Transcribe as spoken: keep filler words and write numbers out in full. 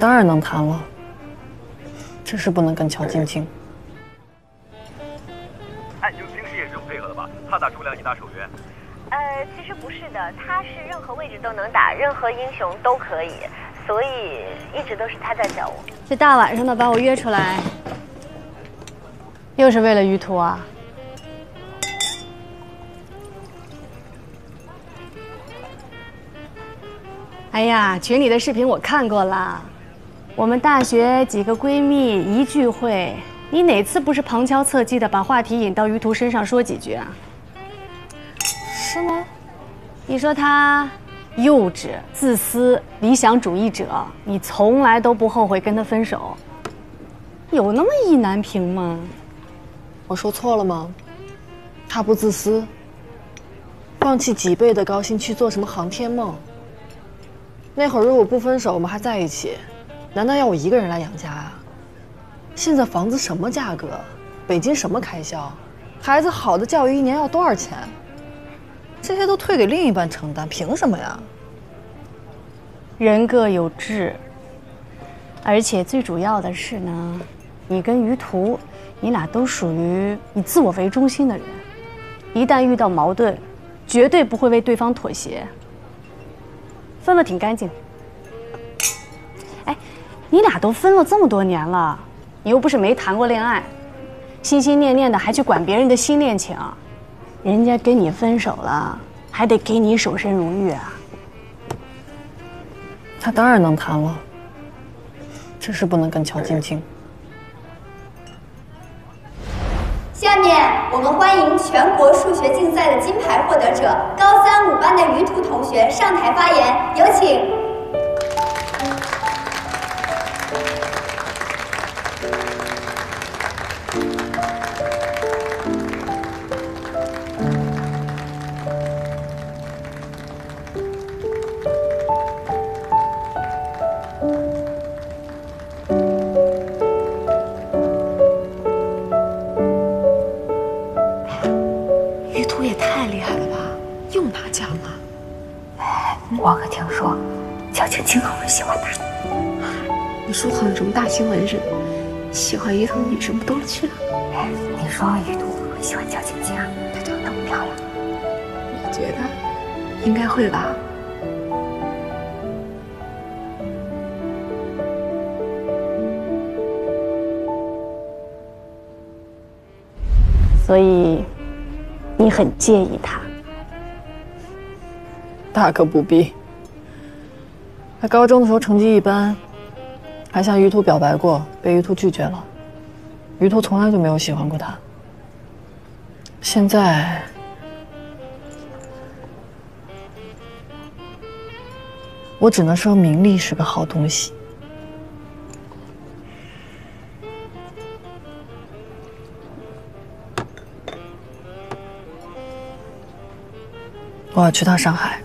当然能谈了，只是不能跟乔晶晶。哎，你们平时也是这么配合的吧？他打诸葛亮，你打守约。呃，其实不是的，他是任何位置都能打，任何英雄都可以，所以一直都是他在教我。这大晚上的把我约出来，又是为了于途啊？ 哎呀，群里的视频我看过了。我们大学几个闺蜜一聚会，你哪次不是旁敲侧击的把话题引到于途身上说几句啊？是吗？你说他幼稚、自私、理想主义者，你从来都不后悔跟他分手，有那么意难平吗？我说错了吗？他不自私，放弃几倍的高薪去做什么航天梦？ 那会儿如果不分手，我们还在一起，难道要我一个人来养家啊？现在房子什么价格，北京什么开销，孩子好的教育一年要多少钱，这些都推给另一半承担，凭什么呀？人各有志，而且最主要的是呢，你跟于途，你俩都属于以自我为中心的人，一旦遇到矛盾，绝对不会为对方妥协。 分了挺干净。哎，你俩都分了这么多年了，你又不是没谈过恋爱，心心念念的还去管别人的新恋情，人家跟你分手了，还得给你守身如玉啊。他当然能谈了，只是不能跟乔晶晶。下面我们欢迎全国数学竞赛的金牌获得者高三五班的于途同学上台发言，有请。新闻是喜欢于途的女生不多了去了。哎，你说于途会喜欢乔晶晶啊？她长得那么漂亮，我觉得应该会吧。所以你很介意她？大可不必。她高中的时候成绩一般。 还向于途表白过，被于途拒绝了。于途从来就没有喜欢过他。现在，我只能说名利是个好东西。我要去趟上海。